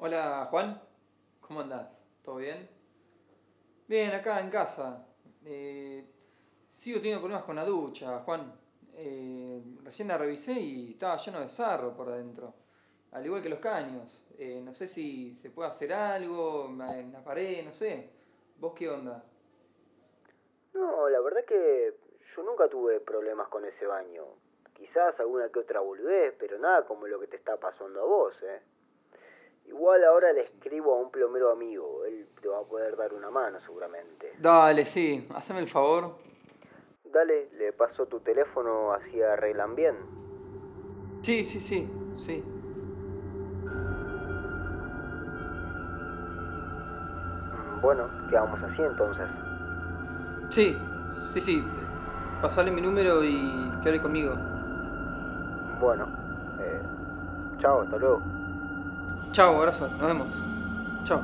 Hola Juan, ¿cómo andás? ¿Todo bien? Bien, acá en casa. Sigo teniendo problemas con la ducha, Juan. Recién la revisé y estaba lleno de sarro por adentro, al igual que los caños. No sé si se puede hacer algo en la pared, no sé. ¿Vos qué onda? No, la verdad que yo nunca tuve problemas con ese baño. Quizás alguna que otra boludez, pero nada como lo que te está pasando a vos, Igual ahora le escribo a un plomero amigo. Él te va a poder dar una mano seguramente. Dale, sí. Haceme el favor. Dale, le paso tu teléfono, así arreglan bien. Sí. Bueno, quedamos así entonces. Sí. Pasale mi número y que hable conmigo. Bueno, chao, hasta luego. Chao, abrazo, nos vemos. Chao.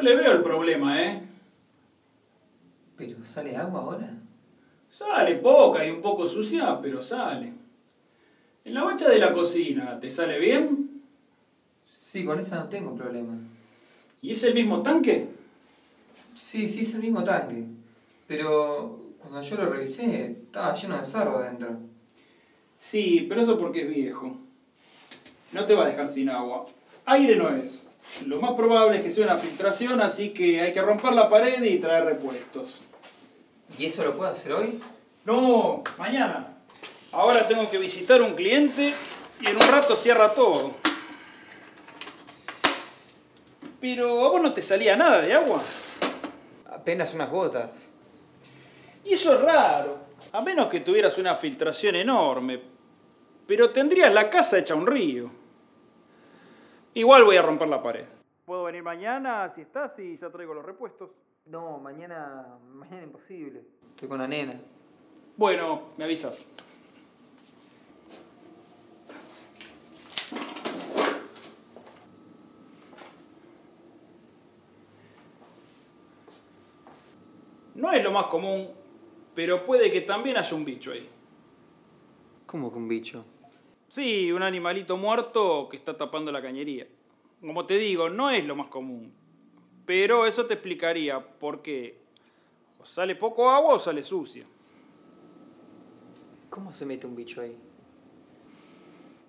Le veo el problema, ¿Pero sale agua ahora? Sale poca y un poco sucia, pero sale. En la bacha de la cocina, ¿te sale bien? Sí, con esa no tengo problema. ¿Y es el mismo tanque? Sí, es el mismo tanque. Pero cuando yo lo revisé, estaba lleno de sarro adentro. Sí, pero eso porque es viejo. No te va a dejar sin agua. Aire no es. Lo más probable es que sea una filtración, así que hay que romper la pared y traer repuestos. ¿Y eso lo puedo hacer hoy? No, mañana. Ahora tengo que visitar un cliente y en un rato cierra todo. Pero a vos no te salía nada de agua. Apenas unas gotas. Y eso es raro. A menos que tuvieras una filtración enorme. Pero tendrías la casa hecha un río. Igual voy a romper la pared. ¿Puedo venir mañana si estás y ya traigo los repuestos? No, mañana imposible. Estoy con la nena. Bueno, me avisas. No es lo más común, pero puede que también haya un bicho ahí. ¿Cómo que un bicho? Sí, un animalito muerto que está tapando la cañería. Como te digo, no es lo más común. Pero eso te explicaría por qué o sale poco agua o sale sucia. ¿Cómo se mete un bicho ahí?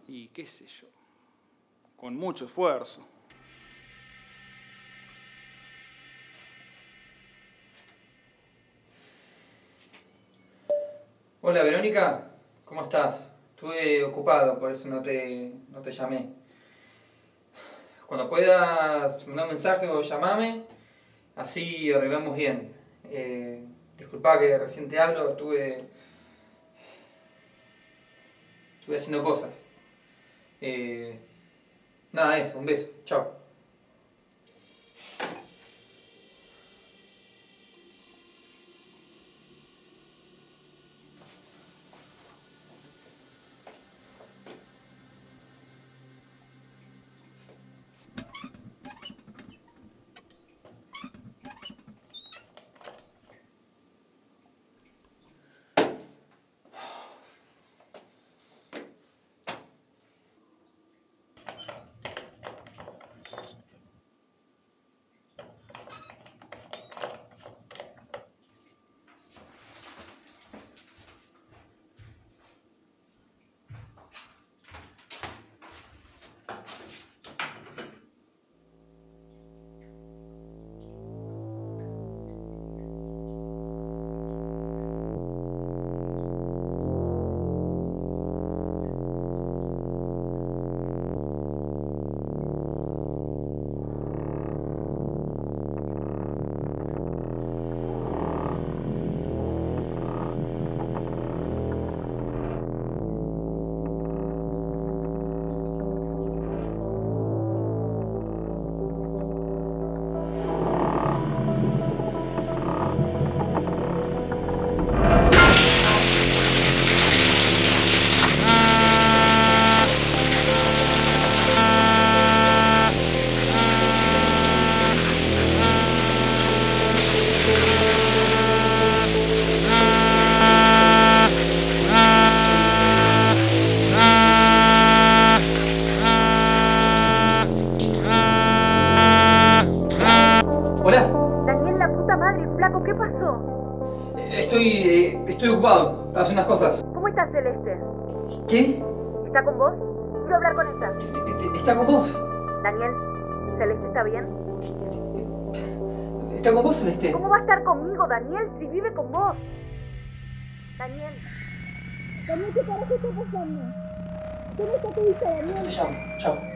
Y qué sé yo. Con mucho esfuerzo. Hola, Verónica. ¿Cómo estás? Estuve ocupado, por eso no te llamé. Cuando puedas, mandame un mensaje o llamame, así arreglamos bien. Disculpa que recién te hablo, estuve haciendo cosas. Nada, eso, un beso, chao. Estoy ocupado, hace unas cosas. ¿Cómo está Celeste? ¿Qué? ¿Está con vos? Quiero hablar con ella. ¿Está con vos? Daniel, ¿Celeste está bien? ¿Está con vos, Celeste? ¿Cómo va a estar conmigo, Daniel, si vive con vos? Daniel. Daniel, ¿qué carajo está pasando? ¿Qué me está pidiendo, Daniel? Te llamo, chao.